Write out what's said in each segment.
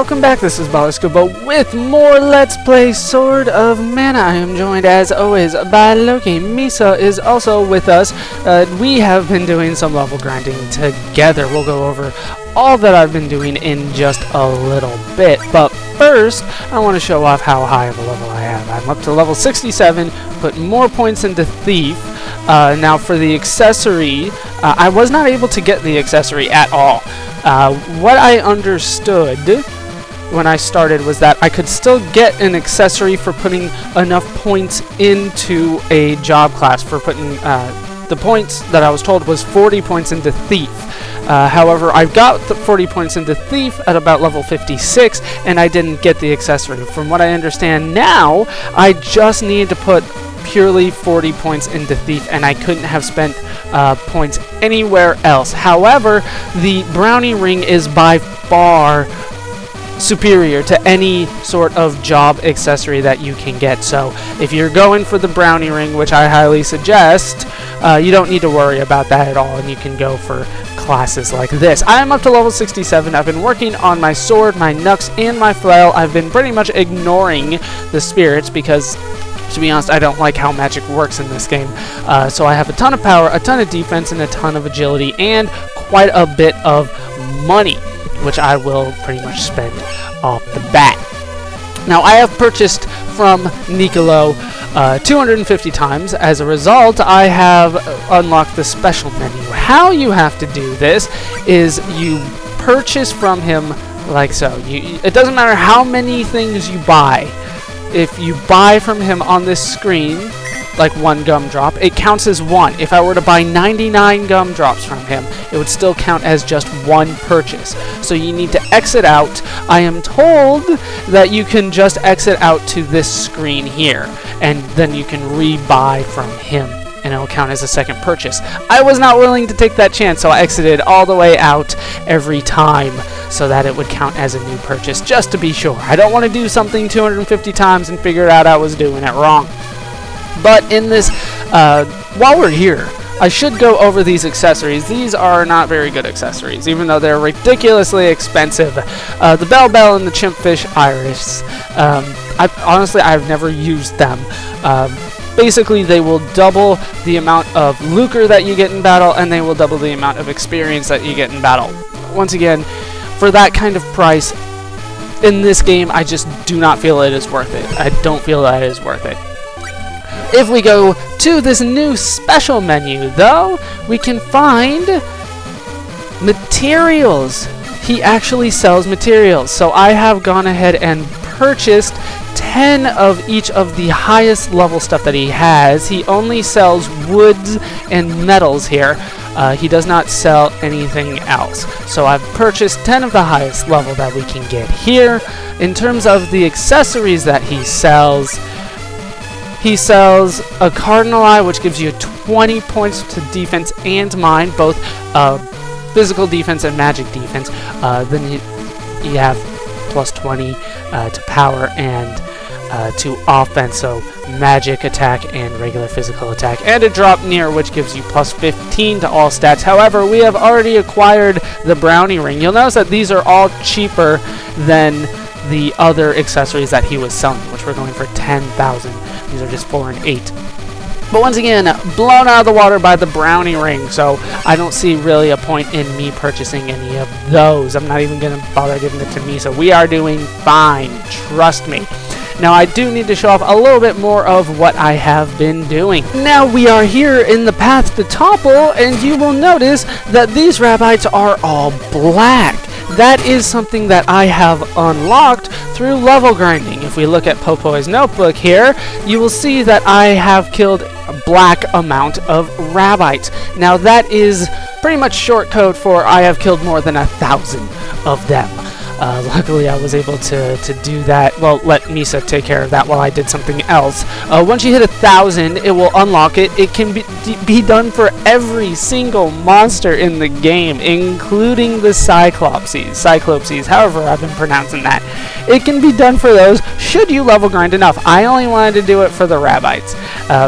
welcome back. This is Ballerscuba with more Let's Play Sword of Mana. I am joined as always by Loki. Misa is also with us. We have been doing some level grinding together. We'll go over all that I've been doing in just a little bit. But first, I want to show off how high of a level I have. I'm up to level 67, put more points into Thief. Now for the accessory, I was not able to get the accessory at all. What I understood when I started was that I could still get an accessory for putting enough points into a job class, for putting the points that I was told was 40 points into Thief. However, I got the 40 points into Thief at about level 56, and I didn't get the accessory. From what I understand now, I just need to put purely 40 points into Thief, and I couldn't have spent points anywhere else. However, the brownie ring is by far superior to any sort of job accessory that you can get. So if you're going for the brownie ring, which I highly suggest, you don't need to worry about that at all, and you can go for classes like this. I am up to level 67. I've been working on my sword, my nux, and my flail. I've been pretty much ignoring the spirits because, to be honest, I don't like how magic works in this game. So I have a ton of power, a ton of defense, and a ton of agility, and quite a bit of money, which I will pretty much spend off the bat. Now, I have purchased from Niccolo 250 times. As a result, I have unlocked the special menu. How you have to do this is you purchase from him like so. It doesn't matter how many things you buy. If you buy from him on this screen, like one gumdrop, it counts as one. If I were to buy 99 gumdrops from him, it would still count as just one purchase. So you need to exit out. I am told that you can just exit out to this screen here, and then you can rebuy from him, and it'll count as a second purchase. I was not willing to take that chance, so I exited all the way out every time so that it would count as a new purchase, just to be sure. I don't want to do something 250 times and figure out I was doing it wrong. But in this, while we're here, I should go over these accessories. These are not very good accessories, even though they're ridiculously expensive. The Bell and the Chimpfish Iris. Honestly, I've never used them. Basically, they will double the amount of lucre that you get in battle, and they will double the amount of experience that you get in battle. Once again, for that kind of price, in this game, I just do not feel it is worth it. I don't feel that it is worth it. If we go to this new special menu, though, we can find materials. He actually sells materials. So I have gone ahead and purchased 10 of each of the highest level stuff that he has. He only sells woods and metals here. He does not sell anything else. So I've purchased 10 of the highest level that we can get here. In terms of the accessories that he sells, he sells a Cardinal Eye, which gives you 20 points to defense and mind, both physical defense and magic defense. Then you have plus 20 to power and to offense, so magic attack and regular physical attack. And a Drop Near, which gives you plus 15 to all stats. However, we have already acquired the Brownie Ring. You'll notice that these are all cheaper than the other accessories that he was selling, which were going for 10,000. These are just 4 and 8. But once again, blown out of the water by the brownie ring, so I don't see really a point in me purchasing any of those. I'm not even going to bother giving it to me, so we are doing fine. Trust me. Now, I do need to show off a little bit more of what I have been doing. Now, we are here in the path to Topple, and you will notice that these Rabites are all black. That is something that I have unlocked through level grinding. If we look at Popoy's notebook here, you will see that I have killed a black amount of Rabites. Now, that is pretty much short code for I have killed more than 1,000 of them. Luckily, I was able to do that. Well, let Misa take care of that while I did something else. Once you hit 1,000, it will unlock it. It can be done for every single monster in the game, including the Cyclopsies, however I've been pronouncing that. It can be done for those should you level grind enough. I only wanted to do it for the Rabites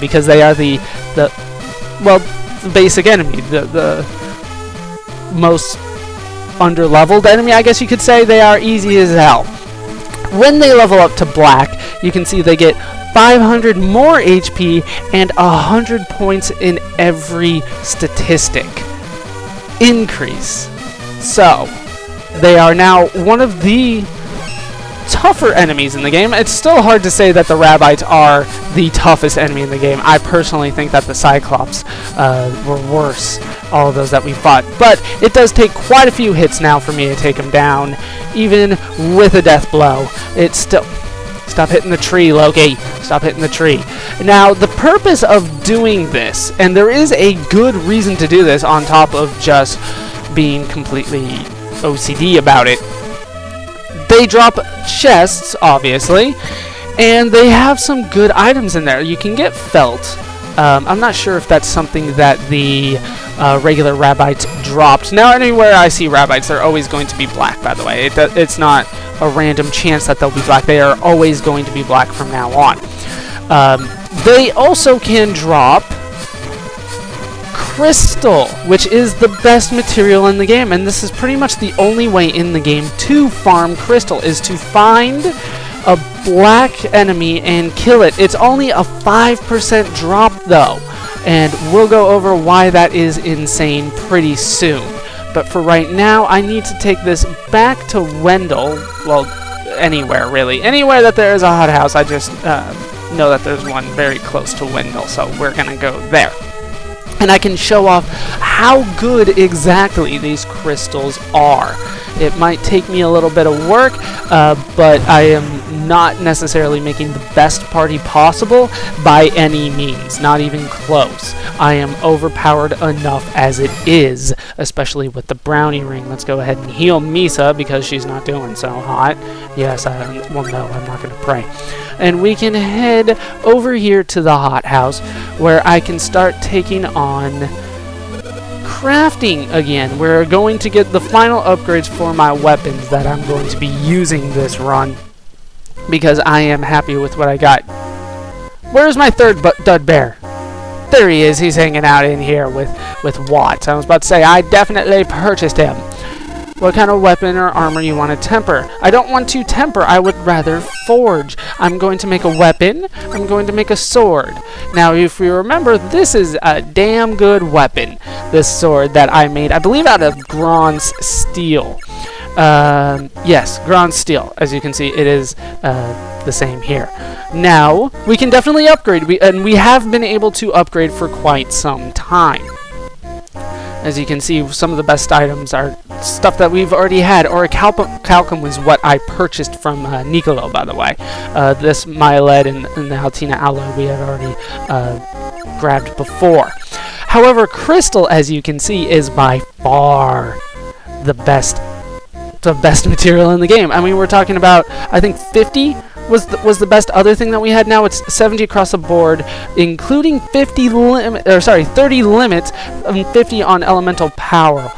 because they are the basic enemy, the most under-leveled enemy, I guess you could say, they are easy as hell. When they level up to black, you can see they get 500 more HP and 100 points in every statistic increase. So, they are now one of the tougher enemies in the game. It's still hard to say that the Rabites are the toughest enemy in the game. I personally think that the Cyclops were worse, all of those that we fought. But it does take quite a few hits now for me to take them down, even with a death blow. It's still... Stop hitting the tree, Loki. Stop hitting the tree. Now, the purpose of doing this, and there is a good reason to do this on top of just being completely OCD about it, they drop chests, obviously, and they have some good items in there. You can get felt. I'm not sure if that's something that the regular Rabites dropped. Now, anywhere I see Rabites, they're always going to be black, by the way. It's not a random chance that they'll be black. They are always going to be black from now on. They also can drop crystal, which is the best material in the game, and this is pretty much the only way in the game to farm crystal, is to find a black enemy and kill it. It's only a 5% drop though, and we'll go over why that is insane pretty soon. But for right now, I need to take this back to Wendell. Well, anywhere really. Anywhere that there is a hothouse, I just know that there's one very close to Wendell, so we're gonna go there. And I can show off how good exactly these crystals are. It might take me a little bit of work, but I am not necessarily making the best party possible by any means, not even close. I am overpowered enough as it is, especially with the brownie ring. Let's go ahead and heal Misa because she's not doing so hot. Yes, well no, I'm not going to pray. And we can head over here to the hothouse where I can start taking on crafting again. We're going to get the final upgrades for my weapons that I'm going to be using this run because I am happy with what I got. Where's my third Dudbear? There he is. He's hanging out in here with Watts. I was about to say, I definitely purchased him. What kind of weapon or armor you want to temper? I don't want to temper. I would rather forge. I'm going to make a weapon. I'm going to make a sword. Now, if you remember, this is a damn good weapon, this sword that I made, I believe, out of Gran's Steel. Yes, Gran's Steel. As you can see, it is the same here. Now, we can definitely upgrade, and we have been able to upgrade for quite some time. As you can see, some of the best items are stuff that we've already had, or a Calcum was what I purchased from Niccolo, by the way. This myeled and the Haltina alloy we had already grabbed before. However, crystal, as you can see, is by far the best material in the game. I mean, we're talking about, I think, 50 was the best other thing that we had. Now it's 70 across the board, including 30 limits and 50 on elemental power.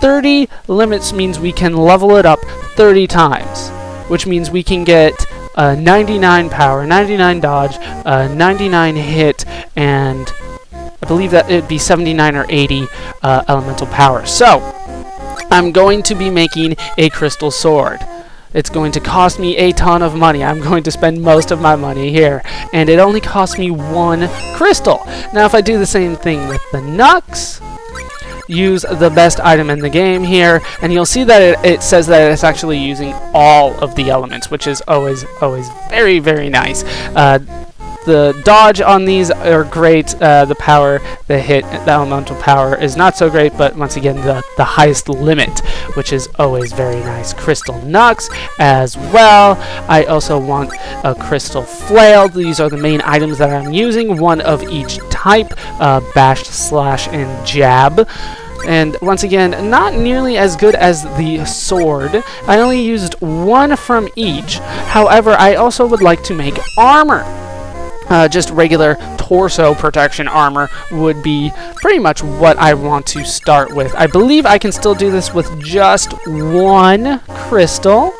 30 limits means we can level it up 30 times, which means we can get 99 power, 99 dodge, 99 hit, and I believe that it'd be 79 or 80 elemental power. So I'm going to be making a crystal sword. It's going to cost me a ton of money. I'm going to spend most of my money here. And it only cost me one crystal. Now, if I do the same thing with the Nux, use the best item in the game here, and you'll see that it says that it's actually using all of the elements, which is always very, very nice. The dodge on these are great, the power, the hit, the elemental power is not so great, but once again, the highest limit, which is always very nice. Crystal Nux as well. I also want a crystal flail. These are the main items that I'm using, one of each type, bash, slash, and jab. And once again, not nearly as good as the sword. I only used one from each. However, I also would like to make armor. Just regular torso protection armor would be pretty much what I want to start with. I believe I can still do this with just one crystal,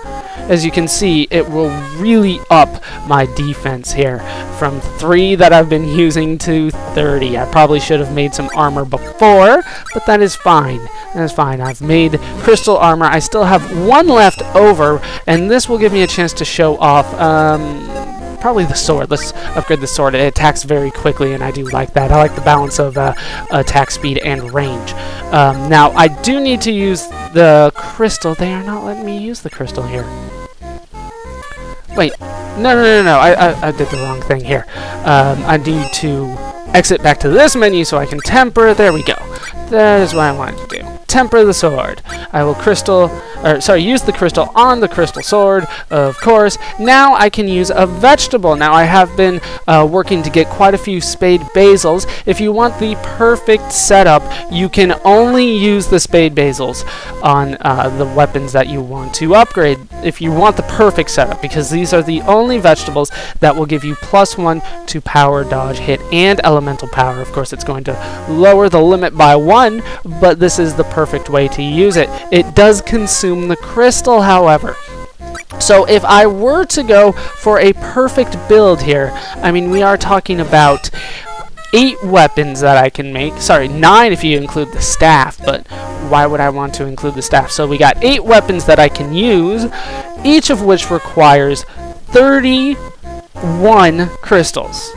as you can see, it will really up my defense here from 3 that I've been using to 30. I probably should have made some armor before, but that is fine. That is fine. I've made crystal armor. I still have 1 left over, and this will give me a chance to show off probably the sword. Let's upgrade the sword. It attacks very quickly, and I do like that. I like the balance of attack speed and range. Now, I do need to use the crystal. They are not letting me use the crystal here. Wait. No. I did the wrong thing here. I need to exit back to this menu so I can temper. There we go. That is what I wanted to do. Temper the sword. I will use the crystal on the crystal sword, of course. Now I can use a vegetable. Now I have been working to get quite a few spade basils. If you want the perfect setup, you can only use the spade basils on the weapons that you want to upgrade if you want the perfect setup, because these are the only vegetables that will give you +1 to power, dodge, hit, and elemental power. Of course, it's going to lower the limit by 1, but this is the perfect way to use it. It does consume the crystal, however. So if I were to go for a perfect build here, I mean, we are talking about 8 weapons that I can make. Sorry, 9 if you include the staff, but why would I want to include the staff? So we got 8 weapons that I can use, each of which requires 31 crystals.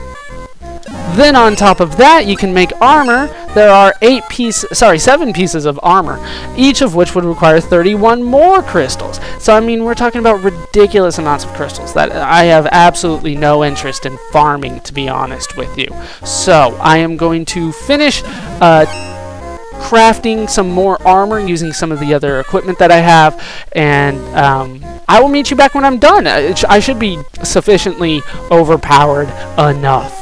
Then on top of that, you can make armor. There are 7 pieces of armor, each of which would require 31 more crystals. So I mean, we're talking about ridiculous amounts of crystals that I have absolutely no interest in farming, to be honest with you. So I am going to finish crafting some more armor using some of the other equipment that I have, and I will meet you back when I'm done. I should be sufficiently overpowered enough.